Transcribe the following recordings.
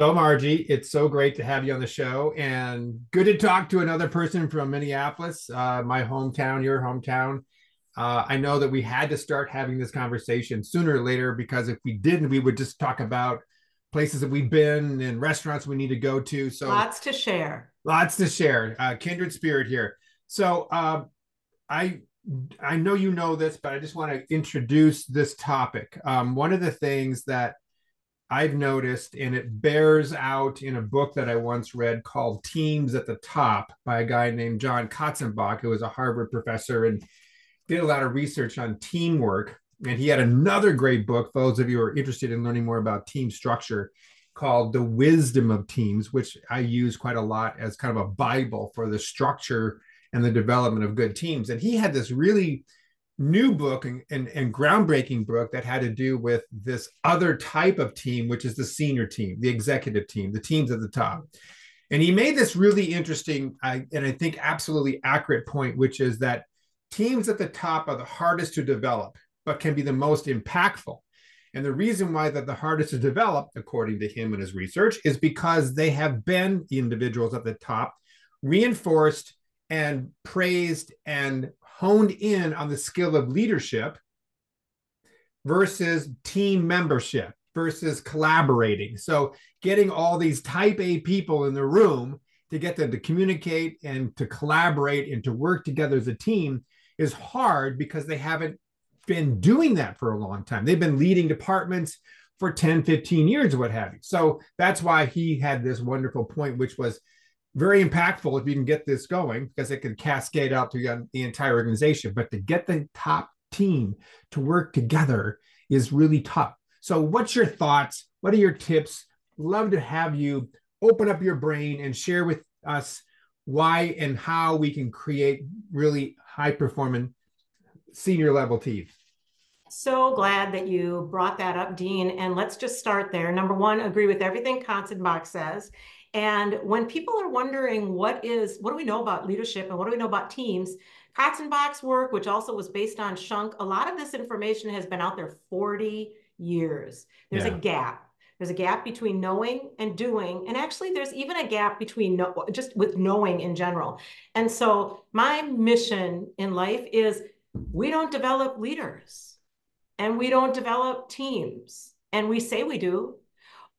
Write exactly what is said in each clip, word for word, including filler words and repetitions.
So Margie, it's so great to have you on the show, and good to talk to another person from Minneapolis, uh, my hometown, your hometown. Uh, I know that we had to start having this conversation sooner or later, because if we didn't, we would just talk about places that we've been and restaurants we need to go to. So lots to share. Lots to share. Uh, kindred spirit here. So uh, I I know you know this, but I just want to introduce this topic. Um, one of the things that I've noticed, and it bears out in a book that I once read called Teams at the Top by a guy named John Katzenbach, who was a Harvard professor and did a lot of research on teamwork. And he had another great book, for those of you who are interested in learning more about team structure, called The Wisdom of Teams, which I use quite a lot as kind of a Bible for the structure and the development of good teams. And he had this really new book and, and, and groundbreaking book that had to do with this other type of team, which is the senior team, the executive team, the teams at the top. And he made this really interesting, uh, and I think absolutely accurate point, which is that teams at the top are the hardest to develop, but can be the most impactful. And the reason why they're the hardest to develop, according to him and his research, is because they have been, the individuals at the top, reinforced and praised and honed in on the skill of leadership versus team membership versus collaborating. So getting all these type A people in the room to get them to communicate and to collaborate and to work together as a team is hard, because they haven't been doing that for a long time. They've been leading departments for ten, fifteen years, what have you. So that's why he had this wonderful point, which was very impactful if you can get this going, because it can cascade out to the entire organization. But to get the top team to work together is really tough. So what's your thoughts? What are your tips? Love to have you open up your brain and share with us why and how we can create really high-performing senior level teams. So glad that you brought that up, Dean. And let's just start there. Number one, agree with everything Katzenbach says. And when people are wondering what is, what do we know about leadership and what do we know about teams, Katzenbach's work, which also was based on Shunk, a lot of this information has been out there forty years. There's yeah. a gap. There's a gap between knowing and doing. And actually, there's even a gap between no, just with knowing in general. And so my mission in life is we don't develop leaders and we don't develop teams. And we say we do.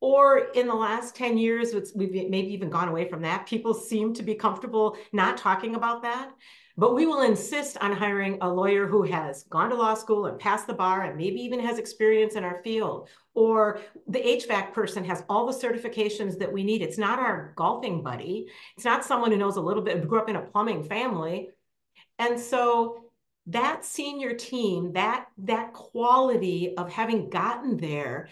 Or in the last ten years, it's, we've maybe even gone away from that. People seem to be comfortable not talking about that. But we will insist on hiring a lawyer who has gone to law school and passed the bar and maybe even has experience in our field. Or the H V A C person has all the certifications that we need. It's not our golfing buddy. It's not someone who knows a little bit, grew up in a plumbing family. And so that senior team, that, that quality of having gotten there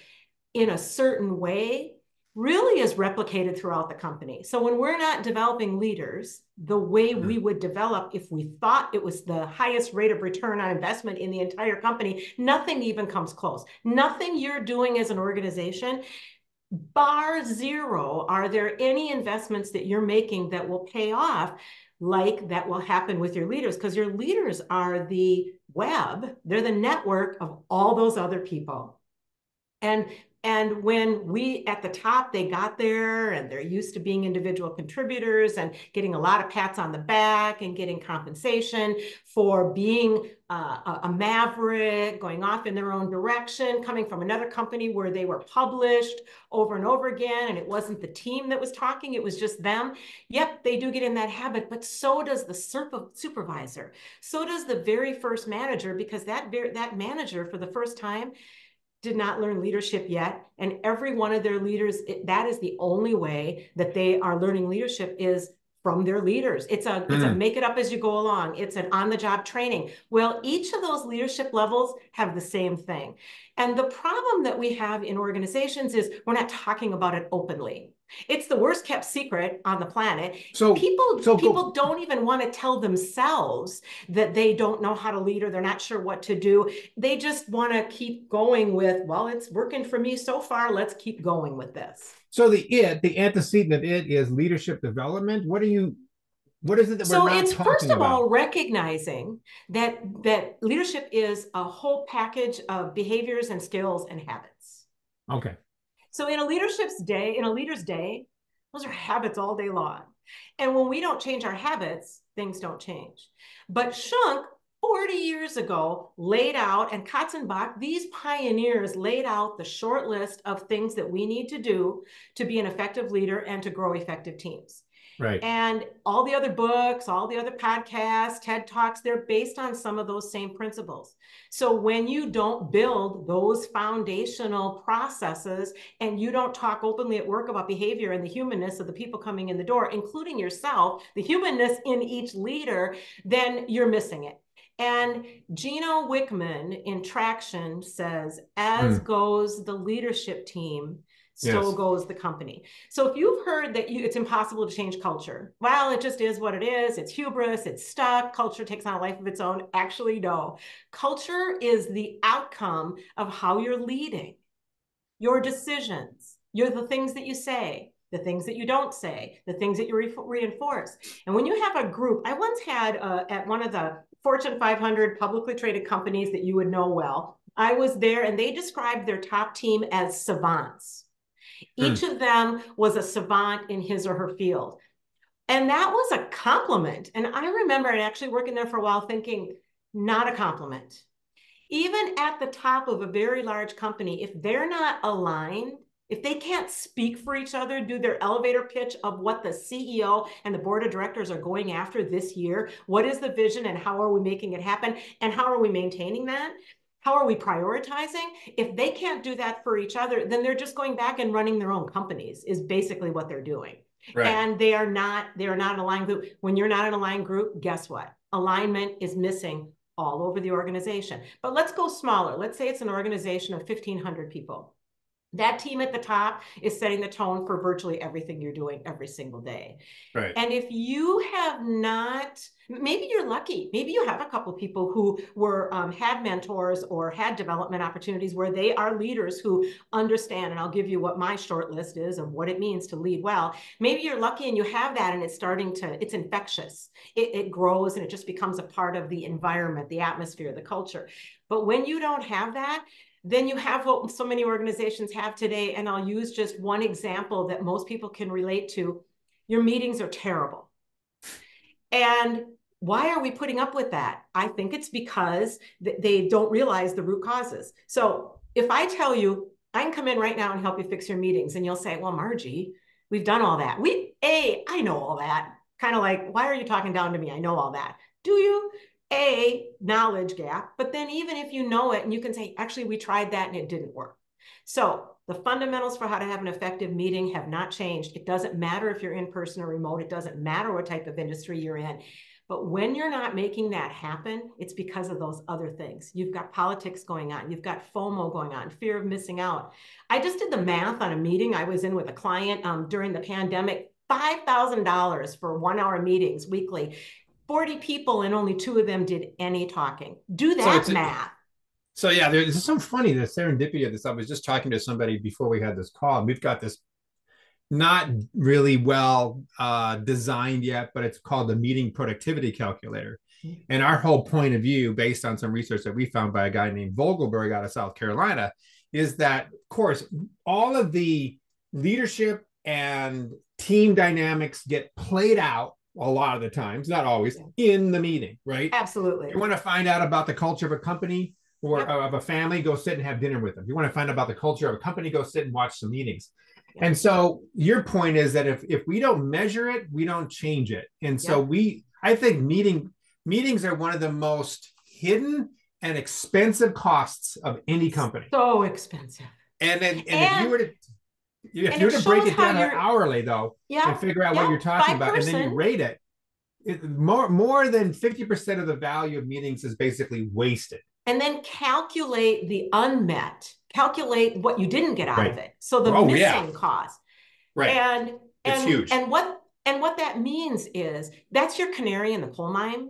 in a certain way really is replicated throughout the company. So when we're not developing leaders the way we would develop if we thought it was the highest rate of return on investment in the entire company, nothing even comes close. Nothing you're doing as an organization, bar zero, are there any investments that you're making that will pay off like that will happen with your leaders, because your leaders are the web. They're the network of all those other people. And And when we at the top, they got there and they're used to being individual contributors and getting a lot of pats on the back and getting compensation for being uh, a maverick, going off in their own direction, coming from another company where they were published over and over again. And it wasn't the team that was talking, it was just them. Yep, they do get in that habit, but so does the supervisor. So does the very first manager, because that, that manager for the first time did not learn leadership yet. And every one of their leaders, it, that is the only way that they are learning leadership is from their leaders. It's a, mm. it's a make it up as you go along. It's an on-the-job training. Well, each of those leadership levels have the same thing. And the problem that we have in organizations is we're not talking about it openly. It's the worst kept secret on the planet. So people, so people don't even want to tell themselves that they don't know how to lead or they're not sure what to do. They just want to keep going with, well, it's working for me so far. Let's keep going with this. So the it, the antecedent of it is leadership development. What are you, what is it that we're not talking about? So it's first of all recognizing that that leadership is a whole package of behaviors and skills and habits. Okay. So in a leadership's day, in a leader's day, those are habits all day long. And when we don't change our habits, things don't change. But Shunk, forty years ago, laid out, and Katzenbach, these pioneers laid out the short list of things that we need to do to be an effective leader and to grow effective teams. Right. And all the other books, all the other podcasts, TED Talks, they're based on some of those same principles. So when you don't build those foundational processes and you don't talk openly at work about behavior and the humanness of the people coming in the door, including yourself, the humanness in each leader, then you're missing it. And Gino Wickman in Traction says, as mm. goes the leadership team, so yes. goes the company. So if you've heard that you, it's impossible to change culture, well, it just is what it is. It's hubris. It's stuck. Culture takes on a life of its own. Actually, no. Culture is the outcome of how you're leading, your decisions, your, the things that you say, the things that you don't say, the things that you re reinforce. And when you have a group, I once had uh, at one of the Fortune five hundred publicly traded companies that you would know well, I was there and they described their top team as savants. Each mm. of them was a savant in his or her field. And that was a compliment. And I remember actually working there for a while thinking, not a compliment. Even at the top of a very large company, if they're not aligned, if they can't speak for each other, do their elevator pitch of what the C E O and the board of directors are going after this year, what is the vision and how are we making it happen? And how are we maintaining that? How are we prioritizing? If they can't do that for each other, then they're just going back and running their own companies is basically what they're doing. Right. And they are not, they are not an aligned group. When you're not an aligned group, guess what? Alignment is missing all over the organization. But let's go smaller. Let's say it's an organization of fifteen hundred people. That team at the top is setting the tone for virtually everything you're doing every single day. Right. And if you have not, maybe you're lucky. Maybe you have a couple of people who were um, had mentors or had development opportunities where they are leaders who understand, and I'll give you what my short list is of what it means to lead well. Maybe you're lucky and you have that and it's starting to, it's infectious. It, it grows and it just becomes a part of the environment, the atmosphere, the culture. But when you don't have that, then you have what so many organizations have today. And I'll use just one example that most people can relate to. Your meetings are terrible. And why are we putting up with that? I think it's because th they don't realize the root causes. So if I tell you, I can come in right now and help you fix your meetings. And you'll say, well, Margie, we've done all that. We, A, I know all that. Kind of like, why are you talking down to me? I know all that. Do you? A, knowledge gap, but then even if you know it and you can say, actually, we tried that and it didn't work. So the fundamentals for how to have an effective meeting have not changed. It doesn't matter if you're in person or remote. It doesn't matter what type of industry you're in. But when you're not making that happen, it's because of those other things. You've got politics going on. You've got FOMO going on, fear of missing out. I just did the math on a meeting I was in with a client um, during the pandemic, five thousand dollars for one hour meetings weekly. forty people and only two of them did any talking. Do that so math. So yeah, there, there's so funny, the serendipity of this. I was just talking to somebody before we had this call. And we've got this not really well uh, designed yet, but it's called the meeting productivity calculator. And our whole point of view, based on some research that we found by a guy named Vogelberg out of South Carolina, is that, of course, all of the leadership and team dynamics get played out a lot of the times, not always, in the meeting, right? Absolutely. You want to find out about the culture of a company or yep. of a family, go sit and have dinner with them. You want to find out about the culture of a company, go sit and watch some meetings. Yep. And so your point is that if, if we don't measure it, we don't change it. And so yep. we, I think meeting meetings are one of the most hidden and expensive costs of any company. So expensive. And then, and, and if you were to... If and you were to break it down hourly, though, yeah, and figure out yeah, what you're talking about, person. and then you rate it, it more, more than fifty percent of the value of meetings is basically wasted. And then calculate the unmet, calculate what you didn't get out right. of it. So the oh, missing yeah. cost. Right. And, and, it's huge. And what, and what that means is that's your canary in the coal mine.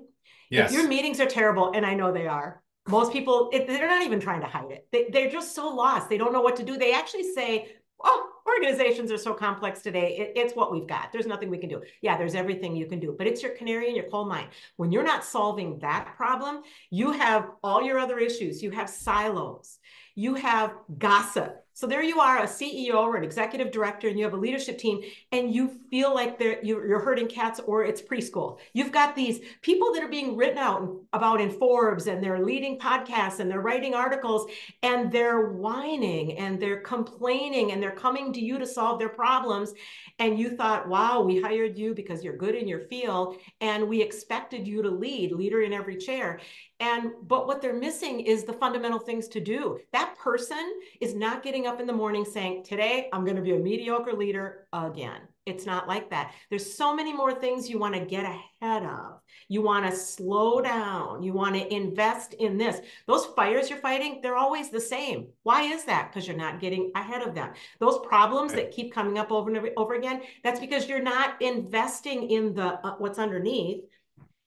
Yes. If your meetings are terrible, and I know they are. Most people, it, they're not even trying to hide it. They, they're just so lost. They don't know what to do. They actually say, oh, organizations are so complex today. It, it's what we've got. There's nothing we can do. Yeah, there's everything you can do, but it's your canary in your coal mine. When you're not solving that problem, you have all your other issues. You have silos. You have gossip. So there you are, a C E O or an executive director, and you have a leadership team, and you feel like they're, you're herding cats or it's preschool. You've got these people that are being written out about in Forbes, and they're leading podcasts, and they're writing articles, and they're whining, and they're complaining, and they're coming to you to solve their problems. And you thought, wow, we hired you because you're good in your field, and we expected you to lead, leader in every chair. And but what they're missing is the fundamental things to do. That person is not getting up in the morning saying, today I'm going to be a mediocre leader again. It's not like that. There's so many more things you want to get ahead of. You want to slow down. You want to invest in this. Those fires you're fighting, they're always the same. Why is that? Because you're not getting ahead of them. Those problems that keep coming up over and over again, that's because you're not investing in the uh, what's underneath.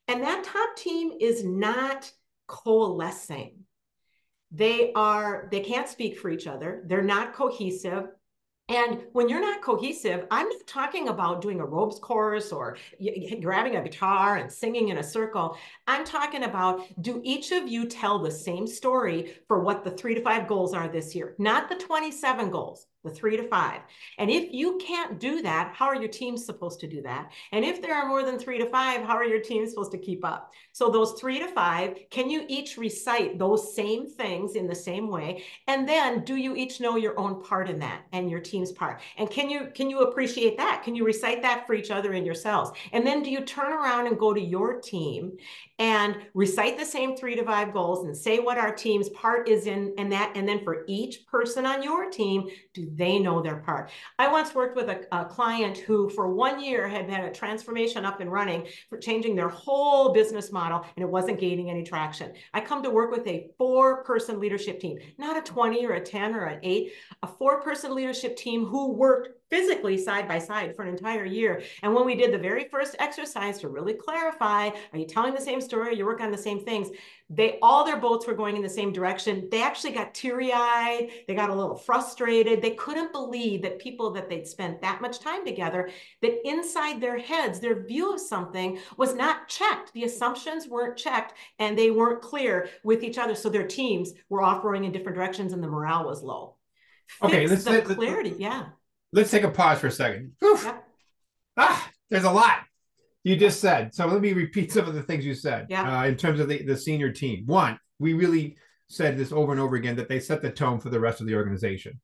And that top team is not coalescing. They are, they can't speak for each other. They're not cohesive. And when you're not cohesive, I'm not talking about doing a robes chorus or grabbing a guitar and singing in a circle. I'm talking about, do each of you tell the same story for what the three to five goals are this year? Not the twenty-seven goals, the three to five. And if you can't do that, how are your teams supposed to do that? And if there are more than three to five, how are your teams supposed to keep up? So those three to five, can you each recite those same things in the same way? And then do you each know your own part in that and your team's part? And can you, can you appreciate that? Can you recite that for each other and yourselves? And then do you turn around and go to your team and recite the same three to five goals and say what our team's part is in and that, and then for each person on your team, do they know their part? I once worked with a, a client who for one year had had a transformation up and running for changing their whole business model, and it wasn't gaining any traction. I come to work with a four-person leadership team, not a twenty or a ten or an eight, a four-person leadership team who worked physically side by side for an entire year. And when we did the very first exercise to really clarify, are you telling the same story? You work on the same things. They, all their boats were going in the same direction. They actually got teary-eyed. They got a little frustrated. They couldn't believe that people that they'd spent that much time together, that inside their heads, their view of something was not checked. The assumptions weren't checked and they weren't clear with each other. So their teams were off-roading in different directions and the morale was low. Okay, let's the clarity, let's, yeah. Let's take a pause for a second. Yep. Ah, there's a lot you just said. So let me repeat some of the things you said yep. uh, in terms of the, the senior team. One, we really said this over and over again, that they set the tone for the rest of the organization.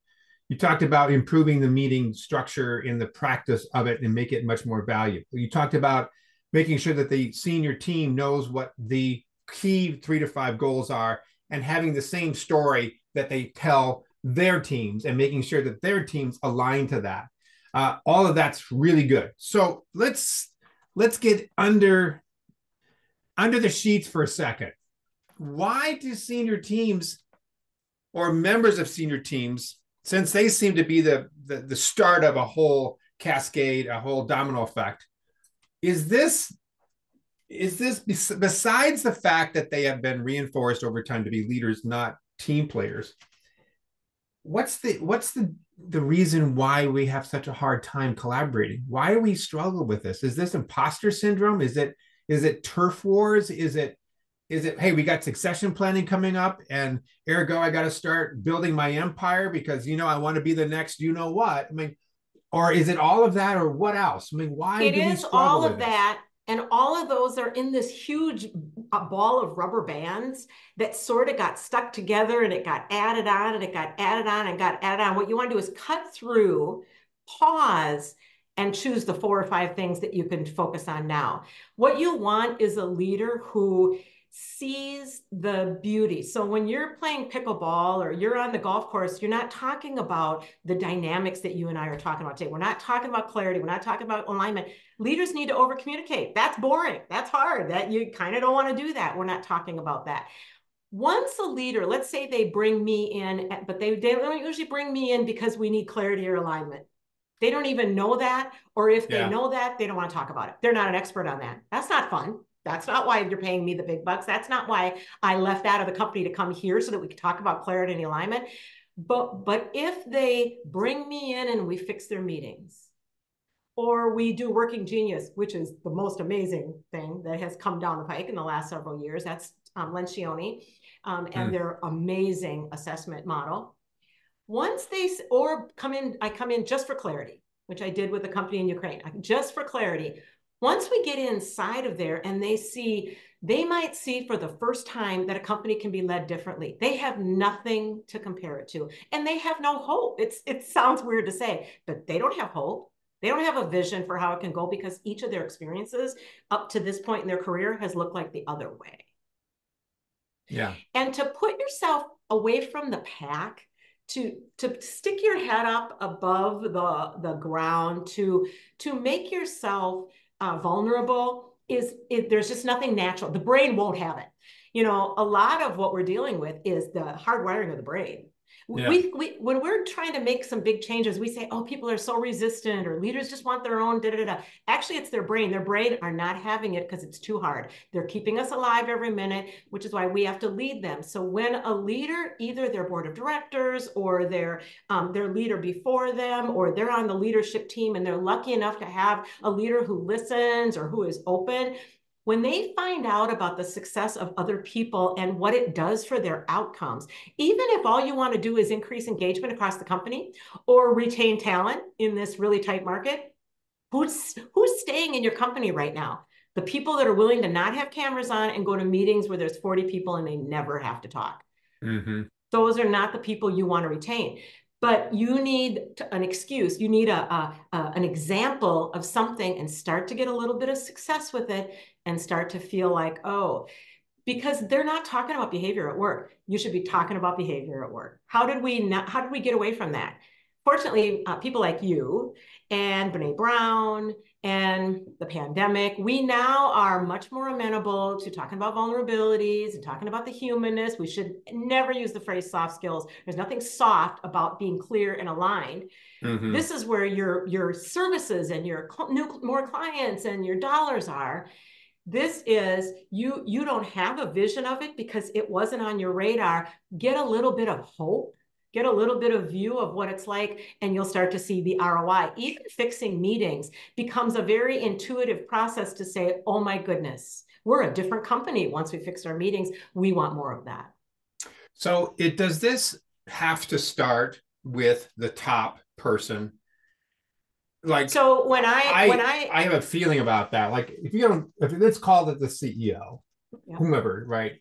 You talked about improving the meeting structure in the practice of it and make it much more valuable. You talked about making sure that the senior team knows what the key three to five goals are and having the same story that they tell their teams and making sure that their teams align to that. Uh, all of that's really good. So let's let's get under under the sheets for a second. Why do senior teams or members of senior teams, since they seem to be the the, the start of a whole cascade, a whole domino effect, is this is this besides the fact that they have been reinforced over time to be leaders, not team players? What's the what's the the reason why we have such a hard time collaborating? Why do we struggle with this? Is this imposter syndrome? Is it is it turf wars? Is it is it hey, we got succession planning coming up, and ergo I got to start building my empire because you know I want to be the next you know what? I mean, or is it all of that, or what else? I mean, why it do is we struggle all of with that? This? And all of those are in this huge ball of rubber bands that sort of got stuck together and it got added on and it got added on and got added on. What you want to do is cut through, pause, and choose the four or five things that you can focus on now. What you want is a leader who sees the beauty. So when you're playing pickleball or you're on the golf course, you're not talking about the dynamics that you and I are talking about today. We're not talking about clarity. We're not talking about alignment. Leaders need to over communicate. That's boring. That's hard. That you kind of don't want to do that. We're not talking about that. Once a leader, let's say they bring me in, but they, they don't usually bring me in because we need clarity or alignment. They don't even know that. Or if yeah. they know that, they don't want to talk about it. They're not an expert on that. That's not fun. That's not why you're paying me the big bucks. That's not why I left out of the company to come here so that we could talk about clarity and alignment. But, but if they bring me in and we fix their meetings, or we do Working Genius, which is the most amazing thing that has come down the pike in the last several years, that's um, Lencioni um, and mm. their amazing assessment model. Once they, or come in, I come in just for clarity, which I did with a company in Ukraine, just for clarity. Once we get inside of there and they see, they might see for the first time that a company can be led differently. They have nothing to compare it to, and they have no hope. It's, it sounds weird to say, but they don't have hope. They don't have a vision for how it can go, because each of their experiences up to this point in their career has looked like the other way. Yeah. And to put yourself away from the pack, to, to stick your head up above the, the ground, to, to make yourself uh, vulnerable is, it, there's just nothing natural. The brain won't have it. You know, a lot of what we're dealing with is the hardwiring of the brain. Yeah. We, we, when we're trying to make some big changes, we say, oh, people are so resistant, or leaders just want their own, da, da, da. Actually, it's their brain. Their brain are not having it because it's too hard. They're keeping us alive every minute, which is why we have to lead them. So when a leader, either their board of directors or their, um, their leader before them, or they're on the leadership team and they're lucky enough to have a leader who listens or who is open, when they find out about the success of other people and what it does for their outcomes, even if all you want to do is increase engagement across the company or retain talent in this really tight market, who's, who's staying in your company right now? The people that are willing to not have cameras on and go to meetings where there's forty people and they never have to talk. Mm-hmm. Those are not the people you want to retain. But you need an excuse. You need a, a, a an example of something, and start to get a little bit of success with it and start to feel like, oh, because they're not talking about behavior at work. You should be talking about behavior at work. How did we not, how did we get away from that? Fortunately, uh, people like you and Brené Brown and the pandemic, we now are much more amenable to talking about vulnerabilities and talking about the humanness. We should never use the phrase soft skills. There's nothing soft about being clear and aligned. Mm-hmm. This is where your, your services and your cl- new, more clients and your dollars are. This is, you, you don't have a vision of it because it wasn't on your radar. Get a little bit of hope. Get a little bit of view of what it's like, and you'll start to see the R O I. Even fixing meetings becomes a very intuitive process to say, oh my goodness, we're a different company. Once we fix our meetings, we want more of that. So it does this have to start with the top person? Like, so when I, I when I, I have a feeling about that. Like if you don't, if let's call it the C E O, yeah. whomever, right?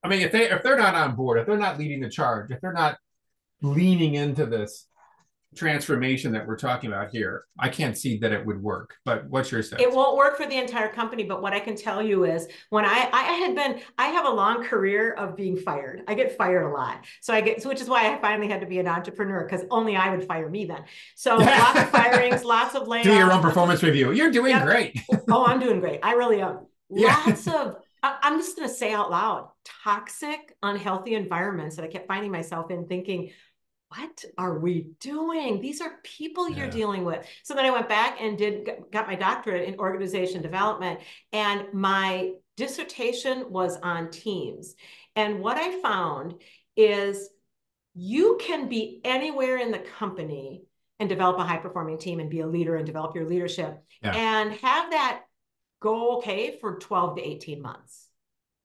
I mean, if they if they're not on board, if they're not leading the charge, if they're not leaning into this transformation that we're talking about here, I can't see that it would work. But what's your sense? It won't work for the entire company. But what I can tell you is, when I I had been I have a long career of being fired. I get fired a lot, so I get so which is why I finally had to be an entrepreneur, because only I would fire me then. So lots of firings, lots of layoffs. Do your own performance review. You're doing yep. great. Oh, I'm doing great. I really am. Yeah. Lots of. I'm just going to say out loud, toxic, unhealthy environments that I kept finding myself in, thinking, what are we doing? These are people yeah. you're dealing with. So then I went back and did got my doctorate in organization development, and my dissertation was on teams. And what I found is you can be anywhere in the company and develop a high-performing team and be a leader and develop your leadership yeah. and have that go okay for twelve to eighteen months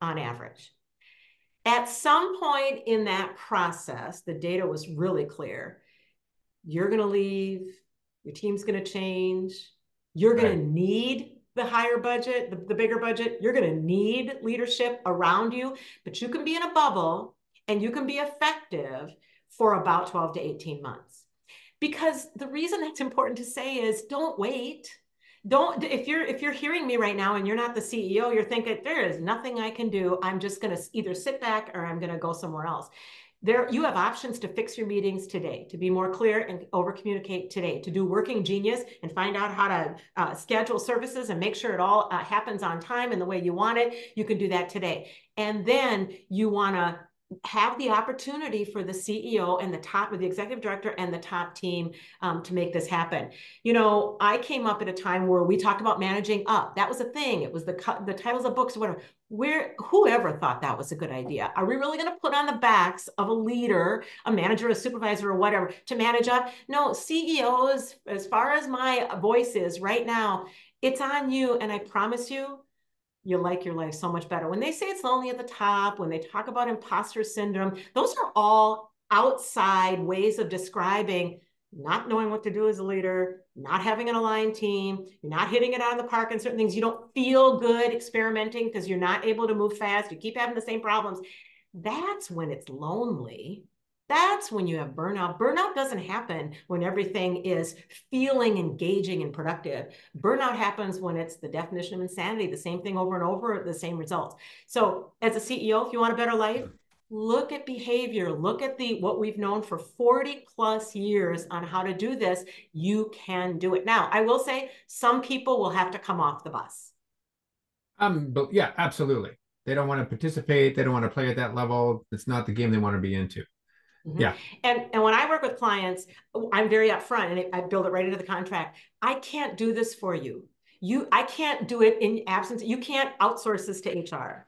on average. At some point in that process, the data was really clear. You're going to leave, your team's going to change, you're going right. to need the higher budget, the, the bigger budget, you're going to need leadership around you, but you can be in a bubble and you can be effective for about twelve to eighteen months. Because the reason that's important to say is, don't wait. Don't, if you're, if you're hearing me right now and you're not the C E O, you're thinking, there is nothing I can do. I'm just going to either sit back or I'm going to go somewhere else. There, you have options to fix your meetings today, to be more clear and over communicate today, to do Working Genius and find out how to uh, schedule services and make sure it all uh, happens on time and the way you want it. You can do that today. And then you want to have the opportunity for the C E O and the top with the executive director and the top team um, to make this happen. You know, I came up at a time where we talked about managing up. That was a thing. It was the the titles of books or whatever. Where, whoever thought that was a good idea? Are we really going to put on the backs of a leader, a manager, a supervisor, or whatever to manage up? No, C E Os, as far as my voice is right now, it's on you. And I promise you, you like your life so much better. When they say it's lonely at the top, when they talk about imposter syndrome, those are all outside ways of describing not knowing what to do as a leader, not having an aligned team, you're not hitting it out of the park in certain things. You don't feel good experimenting because you're not able to move fast. You keep having the same problems. That's when it's lonely. That's when you have burnout. Burnout doesn't happen when everything is feeling engaging and productive. Burnout happens when it's the definition of insanity, the same thing over and over, the same results. So as a C E O, if you want a better life, look at behavior, look at the what we've known for forty plus years on how to do this. You can do it. Now, I will say some people will have to come off the bus. Um, but yeah, absolutely. They don't want to participate. They don't want to play at that level. It's not the game they want to be into. Mm-hmm. Yeah. And and when I work with clients, I'm very upfront and I build it right into the contract. I can't do this for you. You, I can't do it in absence. You can't outsource this to H R.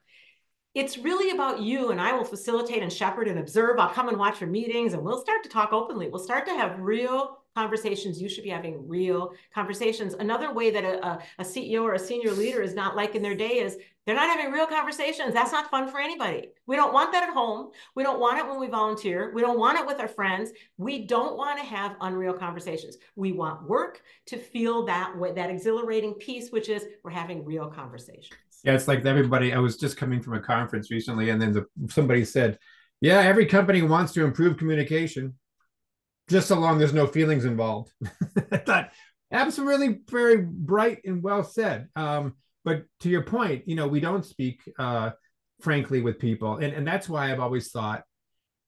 It's really about you, and I will facilitate and shepherd and observe. I'll come and watch your meetings and we'll start to talk openly. We'll start to have real conversations. You should be having real conversations. Another way that a, a C E O or a senior leader is not liking their day is they're not having real conversations. That's not fun for anybody. We don't want that at home. We don't want it when we volunteer. We don't want it with our friends. We don't want to have unreal conversations. We want work to feel that way, that exhilarating piece, which is we're having real conversations. Yeah, it's like everybody, I was just coming from a conference recently, and then the, somebody said, yeah, every company wants to improve communication, just so long there's no feelings involved. I thought, absolutely very bright and well said. Um, But to your point, you know, we don't speak uh, frankly with people. And, and that's why I've always thought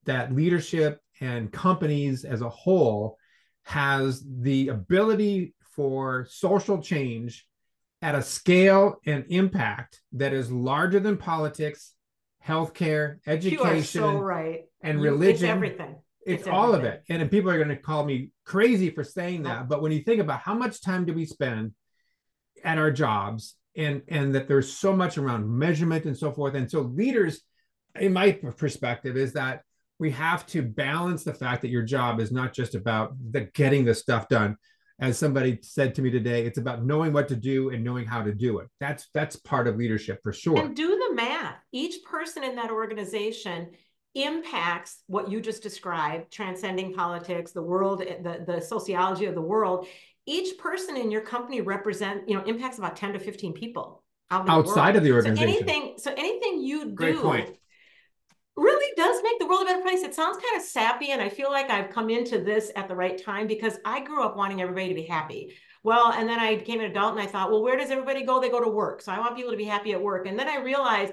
that leadership and companies as a whole has the ability for social change at a scale and impact that is larger than politics, healthcare, education, you are so right. and religion. It's everything. It's, it's all everything. of it. And, and people are going to call me crazy for saying that. Oh. But when you think about how much time do we spend at our jobs, And, and that there's so much around measurement and so forth. And so leaders, in my perspective, is that we have to balance the fact that your job is not just about the getting the stuff done. As somebody said to me today, it's about knowing what to do and knowing how to do it. That's, that's part of leadership for sure. And do the math. Each person in that organization impacts what you just described, transcending politics, the world, the, the sociology of the world. Each person in your company represent, you know, impacts about ten to fifteen people out in outside the of the organization. So anything, so anything you do Great point. really does make the world a better place. It sounds kind of sappy, and I feel like I've come into this at the right time because I grew up wanting everybody to be happy. Well, and then I became an adult and I thought, well, where does everybody go? They go to work. So I want people to be happy at work. And then I realized,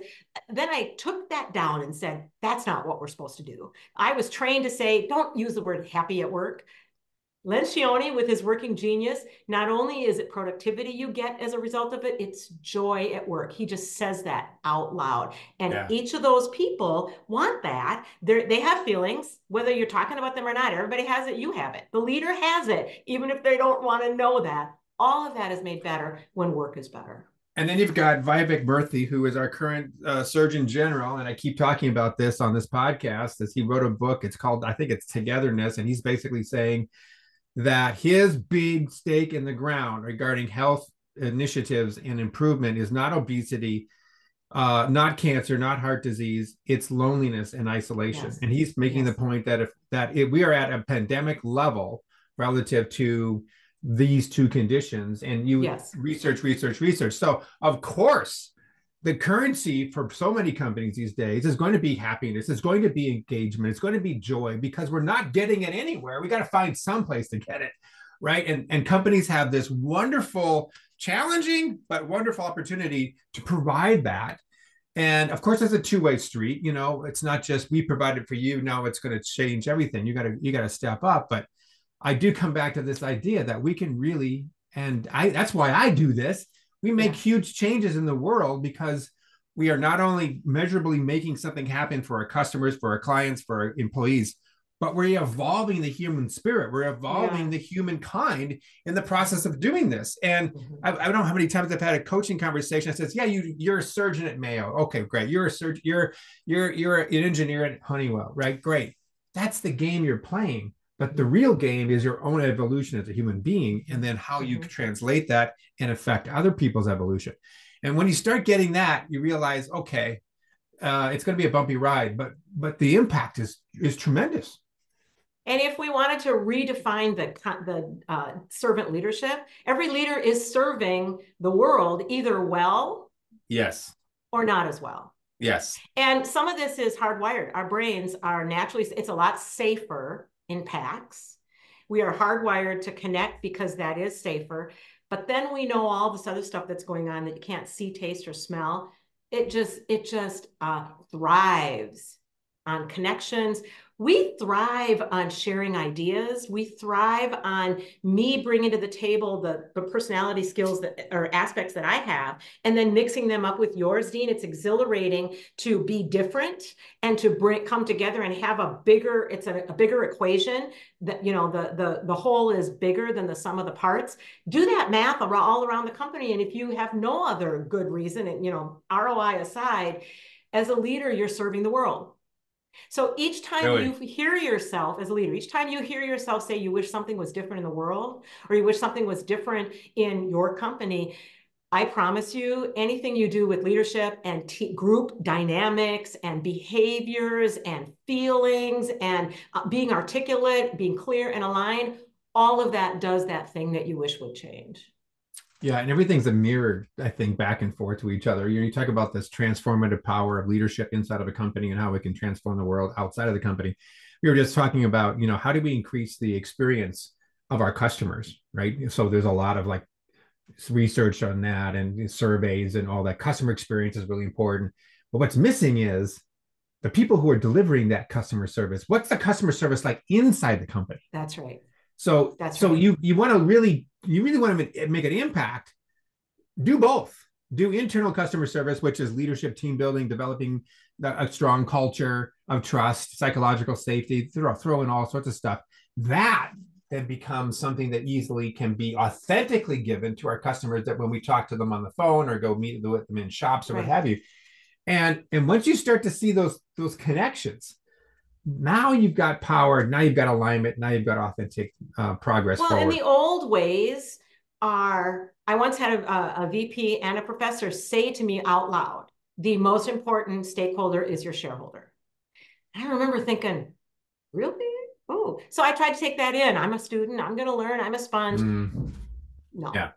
then I took that down and said, that's not what we're supposed to do. I was trained to say, don't use the word happy at work. Lencioni, with his Working Genius, not only is it productivity you get as a result of it, it's joy at work. He just says that out loud. And yeah. each of those people want that. They're, they have feelings, whether you're talking about them or not. Everybody has it. You have it. The leader has it, even if they don't want to know that. All of that is made better when work is better. And then you've got Vivek Murthy, who is our current uh, Surgeon General. And I keep talking about this on this podcast, as he wrote a book. It's called, I think it's Togetherness. And he's basically saying that his big stake in the ground regarding health initiatives and improvement is not obesity, uh, not cancer, not heart disease. It's loneliness and isolation. Yes. And he's making yes. the point that if that if we are at a pandemic level relative to these two conditions, and you yes. research, research, research. So of course, the currency for so many companies these days is going to be happiness. It's going to be engagement. It's going to be joy, because we're not getting it anywhere. We got to find some place to get it, right? And, and companies have this wonderful, challenging, but wonderful opportunity to provide that. And of course, it's a two-way street. You know, it's not just we provide it for you. Now it's going to change everything. You got to, you got to step up. But I do come back to this idea that we can really, and I, that's why I do this. We make yeah. huge changes in the world because we are not only measurably making something happen for our customers, for our clients, for our employees, but we're evolving the human spirit. We're evolving yeah. the humankind in the process of doing this. And mm-hmm. I, I don't know how many times I've had a coaching conversation that says, yeah, you, you're a surgeon at Mayo. Okay, great. You're a surgeon. You're, you're, you're an engineer at Honeywell, right? Great. That's the game you're playing. But the real game is your own evolution as a human being, and then how you mm-hmm. translate that and affect other people's evolution. And when you start getting that, you realize, okay, uh, it's going to be a bumpy ride, but but the impact is is tremendous. And if we wanted to redefine the, the uh, servant leadership, every leader is serving the world either well, yes, or not as well. Yes. And some of this is hardwired. Our brains are naturally, it's a lot safer in packs. We are hardwired to connect because that is safer. But then we know all this other stuff that's going on that you can't see, taste, or smell. It just, it just uh, thrives on connections. We thrive on sharing ideas. We thrive on me bringing to the table the, the personality skills that or aspects that I have, and then mixing them up with yours, Dean. It's exhilarating to be different and to bring come together and have a bigger, it's a, a bigger equation that, you know, the, the, the whole is bigger than the sum of the parts. Do that math all around the company. And if you have no other good reason, and, you know, R O I aside, as a leader, you're serving the world. So each time really? you hear yourself as a leader, each time you hear yourself say you wish something was different in the world, or you wish something was different in your company, I promise you, anything you do with leadership and t- group dynamics and behaviors and feelings and uh, being articulate, being clear and aligned, all of that does that thing that you wish would change. Yeah, and everything's a mirror, I think, back and forth to each other. You know, you talk about this transformative power of leadership inside of a company and how it can transform the world outside of the company. We were just talking about, you know, how do we increase the experience of our customers, right? So there's a lot of like research on that and surveys and all that. Customer experience is really important. But what's missing is the people who are delivering that customer service. What's the customer service like inside the company? That's right. So, That's so right. you you want to really you really want to make an impact. Do both. Do internal customer service, which is leadership, team building, developing a strong culture of trust, psychological safety. Throw, throw in all sorts of stuff. That then becomes something that easily can be authentically given to our customers. That when we talk to them on the phone or go meet with them in shops or right. what have you, and and once you start to see those those connections. Now you've got power, now you've got alignment, now you've got authentic uh, progress Well, forward. And the old ways are, I once had a, a V P and a professor say to me out loud, the most important stakeholder is your shareholder. And I remember thinking, really? Oh, so I tried to take that in. I'm a student, I'm going to learn, I'm a sponge. Mm. No. Yeah.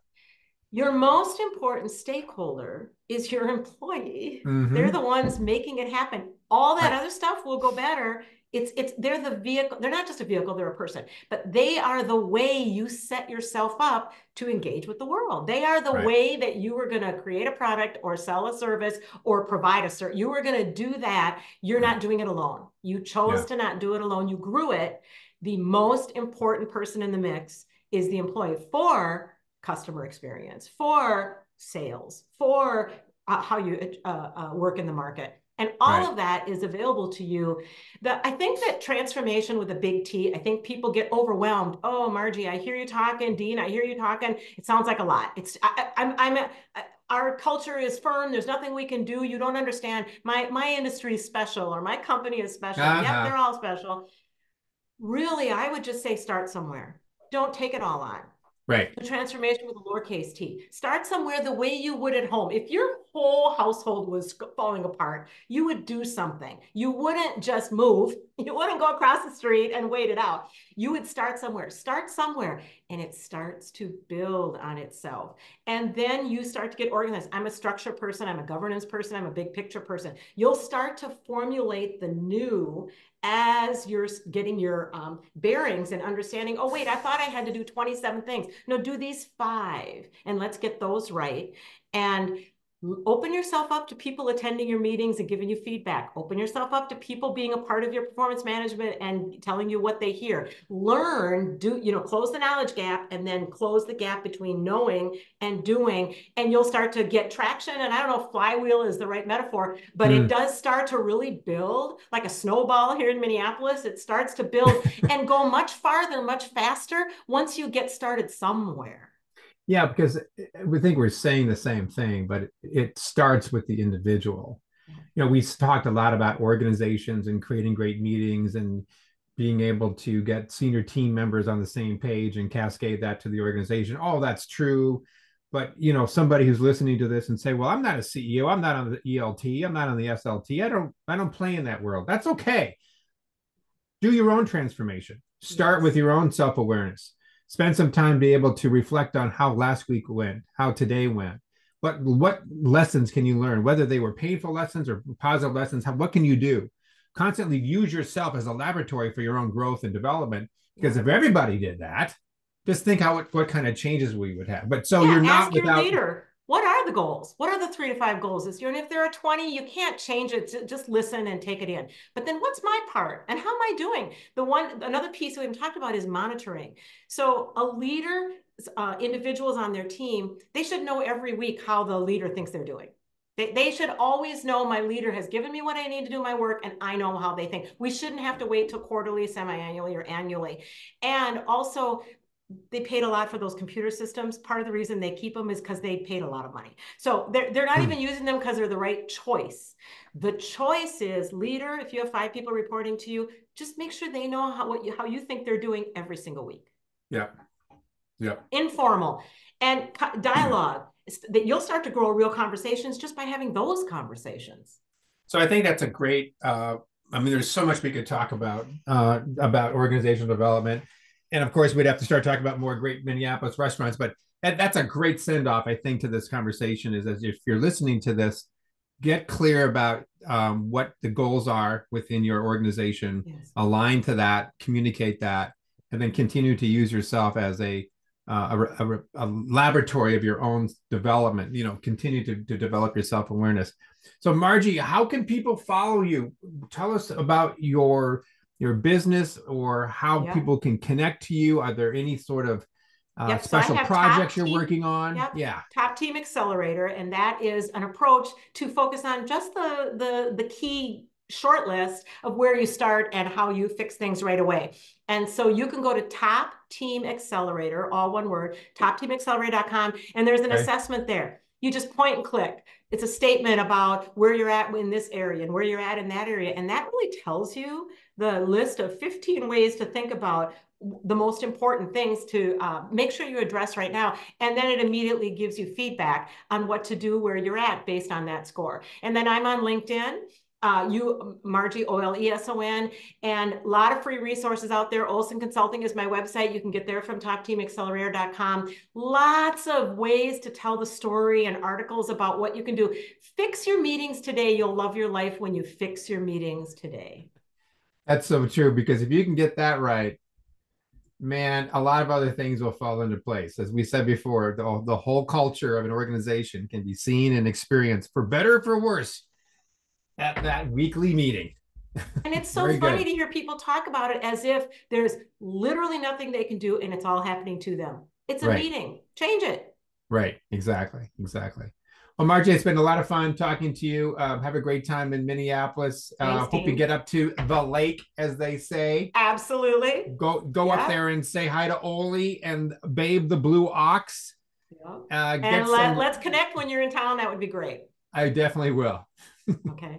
Your most important stakeholder is your employee. Mm-hmm. They're the ones making it happen. All that right. other stuff will go better. It's it's they're the vehicle. They're not just a vehicle, they're a person, but they are the way you set yourself up to engage with the world. They are the right. way that you were going to create a product or sell a service or provide a service. You were going to do that. You're not doing it alone. You chose yeah. to not do it alone. You grew it. The most important person in the mix is the employee for customer experience, for sales, for uh, how you uh, uh, work in the market. And all right. of that is available to you. The, I think that transformation with a big T, I think people get overwhelmed. Oh, Margie, I hear you talking. Dean, I hear you talking. It sounds like a lot. It's I, I'm, I'm a, our culture is firm. There's nothing we can do. You don't understand. My, my industry is special, or my company is special. Uh-huh. Yep, they're all special. Really, I would just say start somewhere. Don't take it all on. Right. The transformation with a lowercase t. Start somewhere the way you would at home. If your whole household was falling apart, you would do something. You wouldn't just move. You wouldn't go across the street and wait it out. You would start somewhere. Start somewhere. And it starts to build on itself. And then you start to get organized. I'm a structure person. I'm a governance person. I'm a big picture person. You'll start to formulate the new as you're getting your um, bearings and understanding, oh, wait, I thought I had to do twenty-seven things. No, do these five and let's get those right. And open yourself up to people attending your meetings and giving you feedback. Open yourself up to people being a part of your performance management and telling you what they hear. Learn, do, you know, close the knowledge gap and then close the gap between knowing and doing. And you'll start to get traction. And I don't know if flywheel is the right metaphor, but mm. it does start to really build like a snowball here in Minneapolis. It starts to build and go much farther, much faster once you get started somewhere. Yeah, because we think we're saying the same thing, but it starts with the individual. You know, we talked a lot about organizations and creating great meetings and being able to get senior team members on the same page and cascade that to the organization. All that's true. But, you know, somebody who's listening to this and say, well, I'm not a C E O. I'm not on the E L T. I'm not on the S L T. I don't I don't play in that world. That's okay. Do your own transformation. Start with your own self-awareness. Spend some time be able to reflect on how last week went, how today went. What, what lessons can you learn? Whether they were painful lessons or positive lessons, how, what can you do? Constantly use yourself as a laboratory for your own growth and development. Because if everybody did that, just think how what, what kind of changes we would have. But so yeah, you're not ask your without... leader, what are the goals? What are the three to five goals this year? And if there are twenty, you can't change it. Just listen and take it in. But then what's my part? And how am I doing? The one, another piece we haven't talked about is monitoring. So a leader, uh, individuals on their team, they should know every week how the leader thinks they're doing. They, they should always know my leader has given me what I need to do my work, and I know how they think. We shouldn't have to wait till quarterly, semi-annually, or annually. And also, they paid a lot for those computer systems. Part of the reason they keep them is because they paid a lot of money. So they're, they're not even using them because they're the right choice. The choice is, leader, if you have five people reporting to you, just make sure they know how, what you, how you think they're doing every single week. Yeah, yeah. Informal and dialogue. That you'll start to grow real conversations just by having those conversations. So I think that's a great, uh, I mean, there's so much we could talk about, uh, about organizational development. And of course, we'd have to start talking about more great Minneapolis restaurants, but that, that's a great send-off, I think, to this conversation is as if you're listening to this, get clear about um, what the goals are within your organization, yes. Align to that, communicate that, and then continue to use yourself as a Uh, a, a, a laboratory of your own development, you know, continue to, to develop your self-awareness. So Margie, how can people follow you? Tell us about your, your business or how yeah. people can connect to you. Are there any sort of Uh, yep, special so projects you're team, working on? Yep, yeah. Top Team Accelerator. And that is an approach to focus on just the, the, the key short list of where you start and how you fix things right away. And so you can go to Top Team Accelerator, all one word, top team accelerator dot com. And there's an okay. assessment there. You just point and click. It's a statement about where you're at in this area and where you're at in that area. And that really tells you the list of fifteen ways to think about the most important things to uh, make sure you address right now. And then it immediately gives you feedback on what to do where you're at based on that score. And then I'm on LinkedIn. Uh, you, Margie Oleson, and a lot of free resources out there. Olson Consulting is my website. You can get there from top team accelerator dot com. Lots of ways to tell the story and articles about what you can do. Fix your meetings today. You'll love your life when you fix your meetings today. That's so true, because if you can get that right, man, a lot of other things will fall into place. As we said before, the, the whole culture of an organization can be seen and experienced, for better or for worse, at that weekly meeting. And it's so funny good. to hear people talk about it as if there's literally nothing they can do and it's all happening to them. It's a right. meeting. Change it. Right. Exactly. Exactly. Well, Margie, it's been a lot of fun talking to you. Um, have a great time in Minneapolis. Thanks, uh, hope you get up to the lake, as they say. Absolutely. Go go yeah. up there and say hi to Oli and Babe the Blue Ox. Yeah. Uh, and let, some... let's connect when you're in town. That would be great. I definitely will. Okay.